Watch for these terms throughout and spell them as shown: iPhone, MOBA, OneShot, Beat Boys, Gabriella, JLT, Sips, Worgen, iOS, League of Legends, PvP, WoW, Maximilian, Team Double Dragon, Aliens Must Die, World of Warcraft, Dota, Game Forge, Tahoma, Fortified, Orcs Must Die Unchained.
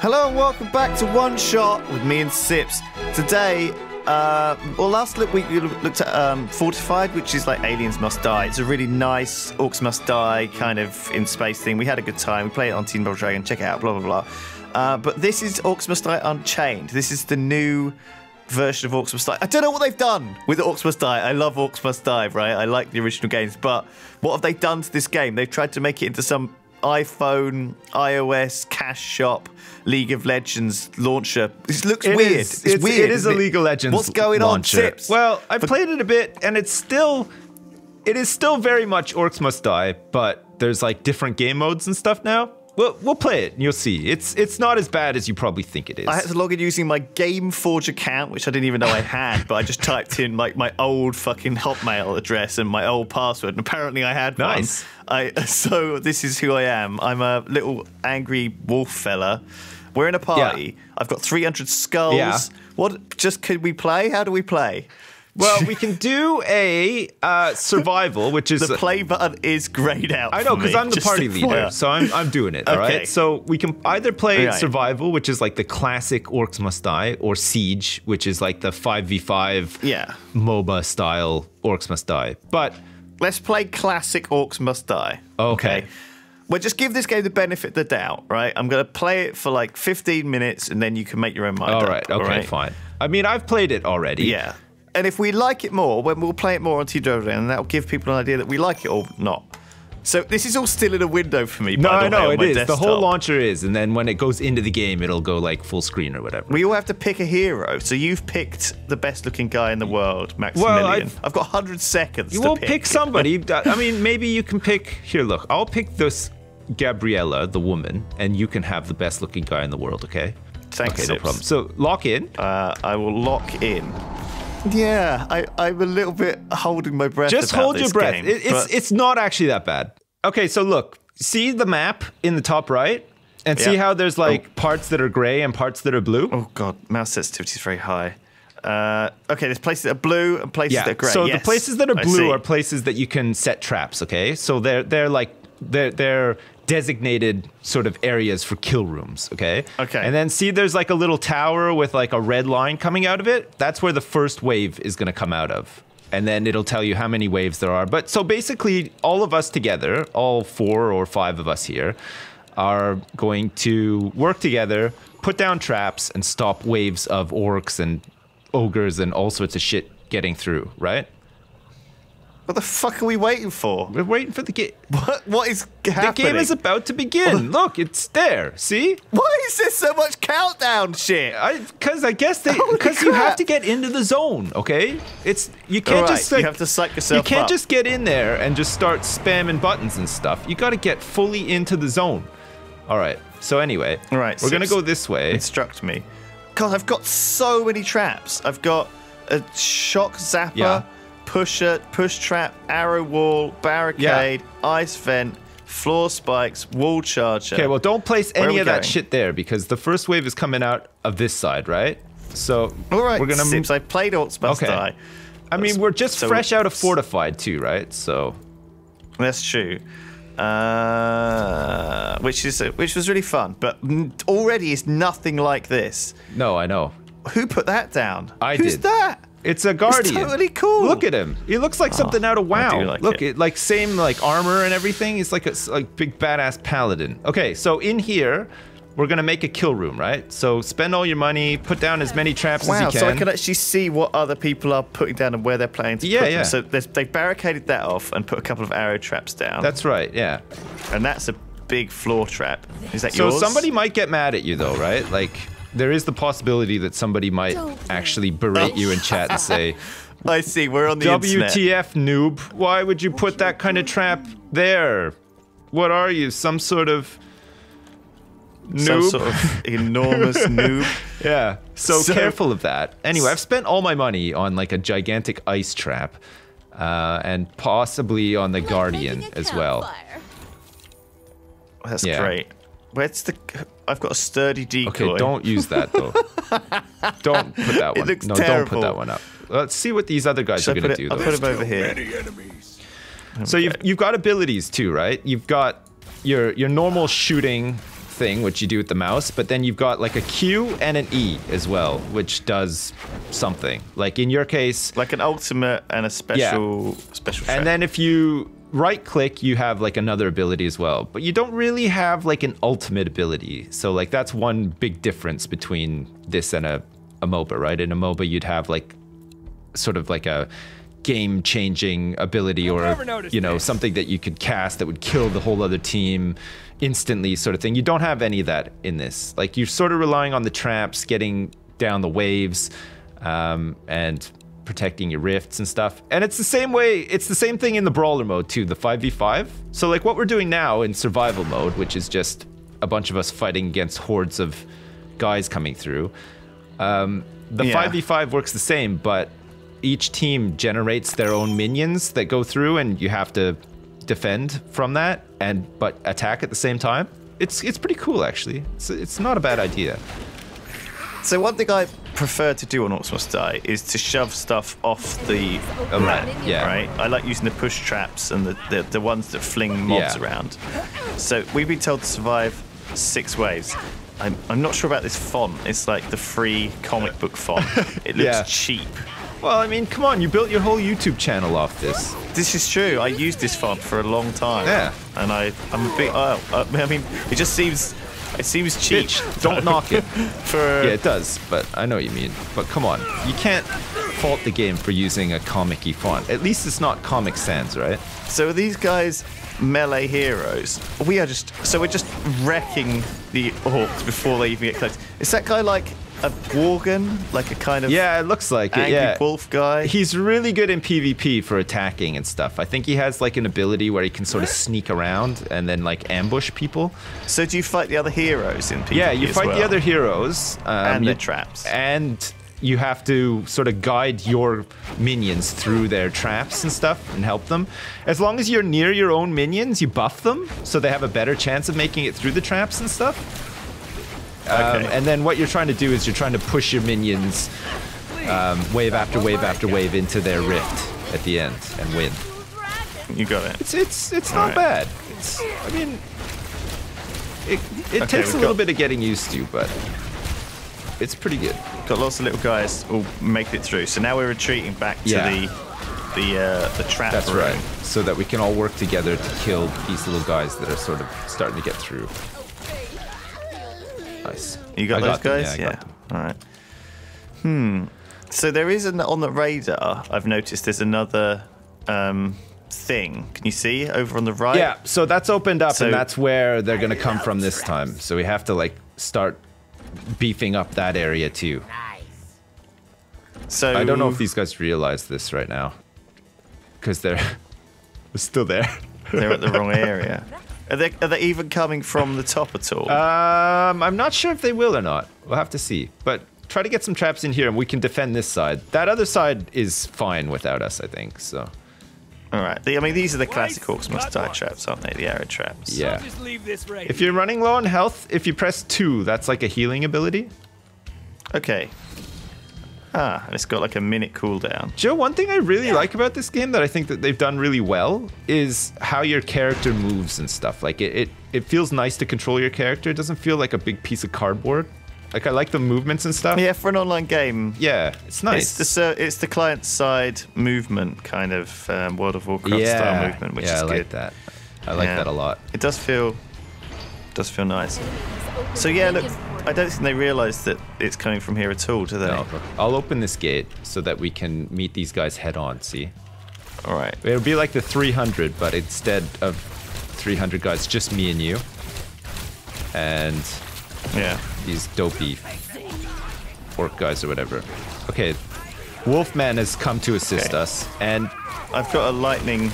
Hello and welcome back to One Shot with me and Sips. Today, last week we looked at Fortified, which is like Aliens Must Die. It's a really nice Orcs Must Die kind of in space thing. We had a good time. We played it on Team Double Dragon. Check it out, blah, blah, blah. But this is Orcs Must Die Unchained. This is the new version of Orcs Must Die. I don't know what they've done with Orcs Must Die. I love Orcs Must Die, right? I like the original games, but what have they done to this game? They've tried to make it into some iPhone, iOS, cash shop, League of Legends launcher. This looks weird. It's weird. It is a League of Legends launcher. What's going on, Sips? Well, I played it a bit, and it is still very much Orcs Must Die, but there's like different game modes and stuff now. We'll play it and you'll see. It's not as bad as you probably think it is. I had to log in using my Game Forge account, which I didn't even know I had, but I just typed in like my old fucking Hotmail address and my old password, and apparently I had one. Nice. So this is who I am. I'm a little angry wolf fella. We're in a party. Yeah. I've got 300 skulls. Yeah. What? Just could we play? How do we play? Well, we can do a survival, which is... The play button is grayed out. I know, because I'm the party leader, so I'm doing it, okay. All right? So we can either play survival, which is like the classic Orcs Must Die, or Siege, which is like the 5v5 MOBA-style Orcs Must Die. But... Let's play classic Orcs Must Die. Okay. Well, just give this game the benefit of the doubt, right? I'm going to play it for like 15 minutes, and then you can make your own mind up. All right, okay, fine. I mean, I've played it already. Yeah. And if we like it more, when we'll play it more on Team Double Dragon, and that'll give people an idea that we like it or not. So this is all still in a window for me. No, no, it is. Desktop. The whole launcher is, and then when it goes into the game, it'll go like full screen or whatever. We all have to pick a hero. So you've picked the best-looking guy in the world, Maximilian. Well, I've got 100 seconds. You will pick somebody. I mean, maybe you can pick. Here, look, I'll pick this Gabriella, the woman, and you can have the best-looking guy in the world. Okay. Thanks. Okay, Sips. No problem. So lock in. I will lock in. Yeah, I'm a little bit holding my breath. Just hold your breath. It's not actually that bad. Okay, so look, see the map in the top right, and see how there's like parts that are gray and parts that are blue. Oh god, mouse sensitivity is very high. Okay, there's places that are blue and places that are gray. So the places that are blue are places that you can set traps. Okay, so they're designated sort of areas for kill rooms, okay? Okay. And then see there's like a little tower with like a red line coming out of it? That's where the first wave is gonna come out of. And then it'll tell you how many waves there are. But so basically all of us together, all 4 or 5 of us here, are going to work together, put down traps, and stop waves of orcs and ogres and all sorts of shit getting through, right? What the fuck are we waiting for? We're waiting for the game. What is happening? The game is about to begin. Look, it's there. See? Why is there so much countdown shit? Because I guess you have to get into the zone. Okay, you can't just like, you have to psych yourself up. You can't just get in there and just start spamming buttons and stuff. You got to get fully into the zone. All right. So anyway, we're gonna go this way. Instruct me. God, I've got so many traps. I've got a shock zapper. Yeah. Push trap, arrow wall, barricade, ice vent, floor spikes, wall charger. Okay, well, don't place any of that shit there because the first wave is coming out of this side, right? So we're gonna move. I played Orcs Must Die. I mean, we're just fresh out of Fortified too, right? So that's true. Which was really fun, but already it's nothing like this. No, I know. Who put that down? I did. Who's that? It's a guardian. It's totally cool. Look at him. He looks like something out of WoW. Look, like same like armor and everything. He's like a big badass paladin. Okay, so in here, we're gonna make a kill room, right? So spend all your money, put down as many traps as you can. So I can actually see what other people are putting down and where they're playing. Yeah. So they barricaded that off and put a couple of arrow traps down. That's right. Yeah. And that's a big floor trap. Is that yours? So somebody might get mad at you though, right? Like. There is the possibility that somebody might actually berate you in chat and say, I see, we're on the WTF, noob. Why would you put that kind of trap there? What are you, some sort of noob? Some sort of enormous noob. Yeah, so careful of that. Anyway, I've spent all my money on like a gigantic ice trap and possibly on the guardian as well. That's great. Where's the... I've got a sturdy decoy. Okay, don't use that, though. Don't put that one. It looks terrible. Don't put that one up. Let's see what these other guys are going to do, though. I'll put them over here. So you've got abilities, too, right? You've got your normal shooting thing, which you do with the mouse, but then you've got like a Q and an E as well, which does something. Like in your case... like an ultimate and a special... yeah. Special threat. And then if you right click, you have like another ability as well. But you don't really have like an ultimate ability. So like that's one big difference between this and a MOBA, right? In a MOBA, you'd have like sort of like a game-changing ability or, you know, something that you could cast that would kill the whole other team instantly sort of thing. You don't have any of that in this. Like, you're sort of relying on the traps, getting down the waves, and protecting your rifts and stuff. And it's the same way, it's the same thing in the brawler mode too, the 5v5. So like what we're doing now in survival mode, which is just a bunch of us fighting against hordes of guys coming through, the 5v5 works the same, but each team generates their own minions that go through, and you have to defend from that and but attack at the same time. It's pretty cool, actually. It's not a bad idea. So one thing I prefer to do on Orcs Must Die is to shove stuff off the map, right? I like using the push traps and the ones that fling mobs around. So we've been told to survive 6 waves. I'm not sure about this font. It's like the free comic book font. It looks cheap. Well, I mean, come on, you built your whole YouTube channel off this. This is true. I used this font for a long time. Yeah. And I'm a big... I mean, it just seems... it seems cheap. Bitch, don't knock it. Yeah, it does, but I know what you mean. But come on, you can't fault the game for using a comic-y font. At least it's not Comic Sans, right? So are these guys melee heroes? We are just... so we're just wrecking the orcs before they even get close. Is that guy like... a Worgen, like a kind of it looks like angry wolf guy. He's really good in PvP for attacking and stuff. I think he has like an ability where he can sort of sneak around and then like ambush people. So do you fight the other heroes in PvP? Yeah, you fight the other heroes and the traps, and you have to sort of guide your minions through their traps and stuff and help them. As long as you're near your own minions, you buff them so they have a better chance of making it through the traps and stuff. And then what you're trying to do is you're trying to push your minions wave after wave after wave into their rift at the end and win. You got it. It's not bad. It's, I mean, it takes a little bit of getting used to, but it's pretty good. Got lots of little guys who make it through. So now we're retreating back to the trap room. That's right. So that we can all work together to kill these little guys that are sort of starting to get through. Nice. You got those guys? Yeah. All right. So there is an on the radar. I've noticed there's another thing. Can you see over on the right? Yeah. So that's opened up, and that's where they're going to come from this time. So we have to like start beefing up that area too. Nice. So I don't know if these guys realize this right now, because they're still there. They're at the wrong area. Are they even coming from the top at all? I'm not sure if they will or not. We'll have to see. But try to get some traps in here, and we can defend this side. That other side is fine without us, I think. So, all right. I mean, these are the classic Orcs Must Die traps, aren't they? The arrow traps. Yeah. So just leave this right. If you're running low on health, if you press 2, that's like a healing ability. Okay. Ah, and it's got like a minute cooldown. Joe, one thing I really like about this game that I think that they've done really well is how your character moves and stuff. Like it feels nice to control your character. It doesn't feel like a big piece of cardboard. Like I like the movements and stuff. Yeah, for an online game. Yeah, it's nice. It's the client side movement kind of World of Warcraft style movement, which is good. Yeah, I like that. I like that a lot. It does feel nice. So yeah, look. I don't think they realize that it's coming from here at all, do they? No. I'll open this gate so that we can meet these guys head on, see? Alright. It'll be like the 300, but instead of 300 guys, just me and you. And these dopey orc guys or whatever. Okay, Wolfman has come to assist us, and I've got a lightning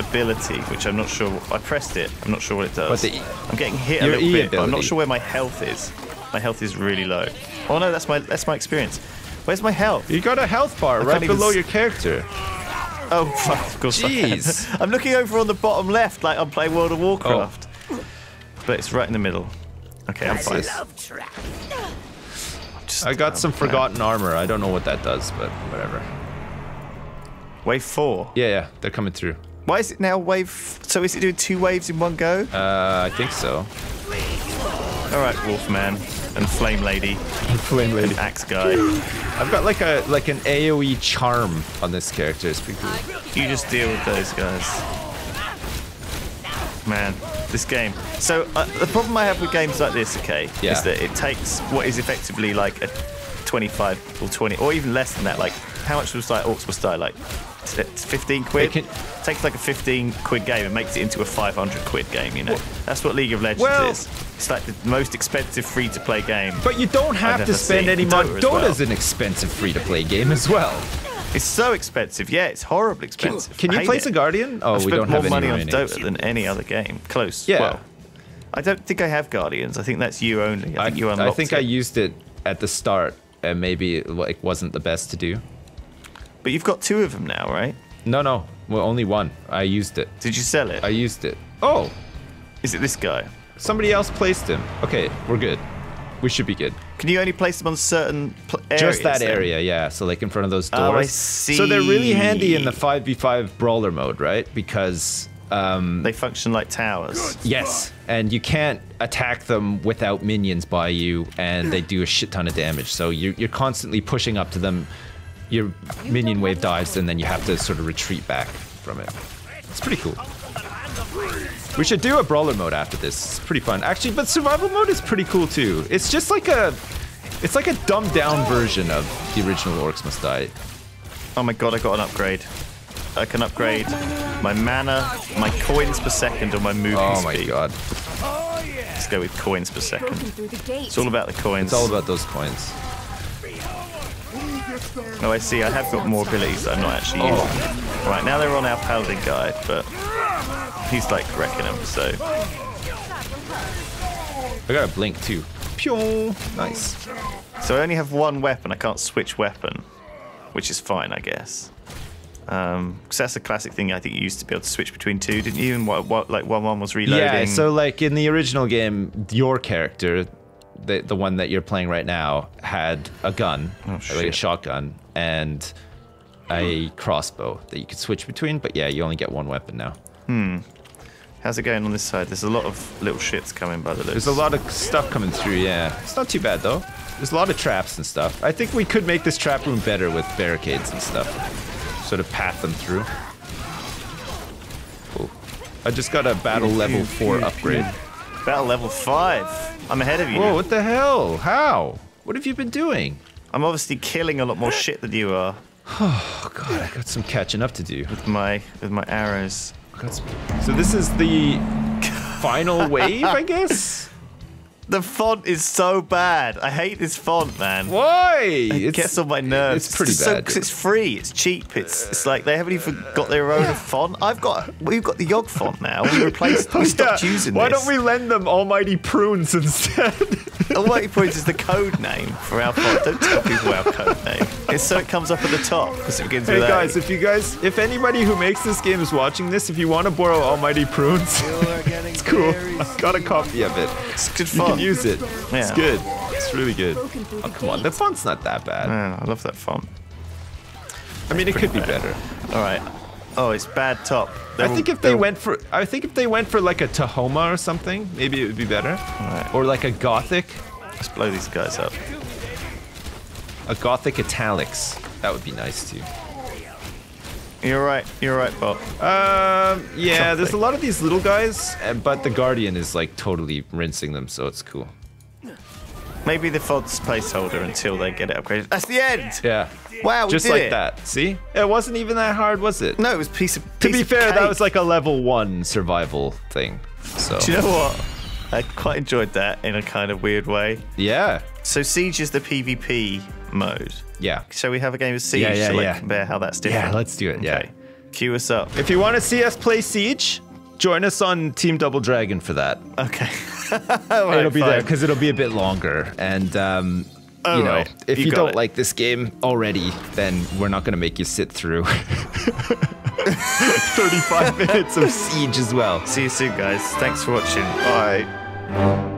ability, which I'm not sure. I pressed it. I'm not sure what it does. But I'm getting hit a little bit. I'm not sure where my health is. My health is really low. Oh no, that's my experience. Where's my health? You got a health bar right below your character. Oh fuck, of course. Jeez. I'm looking over on the bottom left, like I'm playing World of Warcraft. Oh. But it's right in the middle. Okay, I'm fine. I got some forgotten armor. I don't know what that does, but whatever. Wave 4. Yeah, they're coming through. Why is it now wave? So is it doing 2 waves in one go? I think so. Alright, Wolfman and Flame Lady. Flame Lady. And Axe Guy. I've got like a an AoE charm on this character. It's pretty cool. You just deal with those guys. Man, this game. So the problem I have with games like this, okay, is that it takes what is effectively like a 25 or 20 or even less than that. Like, how much was like Orcs Must Die? Like 15 quid? Takes like a 15 quid game and makes it into a 500 quid game, you know? Well, that's what League of Legends is. It's like the most expensive free-to-play game. But you don't have to spend any money. Dota's an expensive free-to-play game as well. It's so expensive. Yeah, it's horribly expensive. Can you place a Guardian? Oh, we don't have any money on Dota than any other game. Close. Yeah. Well, I don't think I have Guardians. I think that's you only. I think you unlocked it. I think I used it at the start and maybe it like, wasn't the best to do. But you've got two of them now, right? No, no. Well, only one. I used it. Did you sell it? I used it. Oh! Is it this guy? Somebody else placed him. Okay, we're good. We should be good. Can you only place them on certain areas? Just that area, yeah. So like in front of those doors. Oh, I see. So they're really handy in the 5v5 brawler mode, right? Because... they function like towers. Yes. And you can't attack them without minions by you, and they do a shit ton of damage. So you're constantly pushing up to them. Your minion wave dives and then you have to sort of retreat back from it. It's pretty cool. We should do a brawler mode after this. It's pretty fun. Actually, but survival mode is pretty cool too. It's just like a... It's like a dumbed-down version of the original Orcs Must Die. Oh my god, I got an upgrade. I can upgrade my mana, my coins per second, or my moving speed. Oh my god. Let's go with coins per second. It's all about the coins. It's all about those coins. Oh, I see. I have got more abilities that I'm not actually using. Oh. Right, now they're on our paladin guy, but he's like wrecking them, so... I got a blink too. Pew! Nice. So I only have one weapon. I can't switch weapon, which is fine, I guess. Because that's a classic thing I think you used to be able to switch between two, didn't you? And what like one was reloading. Yeah, so like in the original game, your character... The one that you're playing right now had a gun, like a shotgun, and a crossbow that you could switch between, but yeah, you only get one weapon now. Hmm. How's it going on this side? There's a lot of little shits coming by the looks. There's a lot of stuff coming through, yeah. It's not too bad, though. There's a lot of traps and stuff. I think we could make this trap room better with barricades and stuff. Sort of path them through. Cool. I just got a battle level 4 upgrade. Battle level 5. I'm ahead of you. Whoa, what the hell? How? What have you been doing? I'm obviously killing a lot more shit than you are. Oh god, I got some catching up to do. With my arrows. So this is the final wave, I guess? The font is so bad. I hate this font, man. Why? It gets on my nerves. It's pretty bad. Because it's free. It's cheap. It's like they haven't even got their own font. We've got the Yogg font now. We replaced. We stopped using. Why don't we lend them Almighty Prunes instead? Almighty Prunes is the code name for our font. Don't tell people our code name. It's so it comes up at the top because it begins with A. Hey guys, if anybody who makes this game is watching this, if you want to borrow Almighty Prunes, it's cool. I've got a copy of it. It's good font. Use it. Yeah. It's good. It's really good. Oh, come on. The font's not that bad. Yeah, I love that font. I mean, it could be better. All right. Oh, it's bad top. I think if they went for like a Tahoma or something, maybe it would be better. Right. Or like a Gothic. Let's blow these guys up. A Gothic italics. That would be nice too. You're right. You're right, Bob. Yeah, there's a lot of these little guys, but the Guardian is like totally rinsing them, so it's cool. Maybe the font's placeholder until they get it upgraded. That's the end. Yeah. Wow. Just like that. See? It wasn't even that hard, was it? No, it was piece of cake. That was like a level 1 survival thing. So. Do you know what? I quite enjoyed that in a kind of weird way. Yeah. So Siege is the PvP mode. Yeah. Shall we have a game of Siege to compare how that's different? Yeah, let's do it. Okay. Yeah. Queue us up. If you want to see us play Siege, join us on Team Double Dragon for that. Okay. Right, it'll be fine. There because it'll be a bit longer. And, you know, if you don't like this game already, then we're not going to make you sit through 35 minutes of Siege as well. See you soon, guys. Thanks for watching. Bye.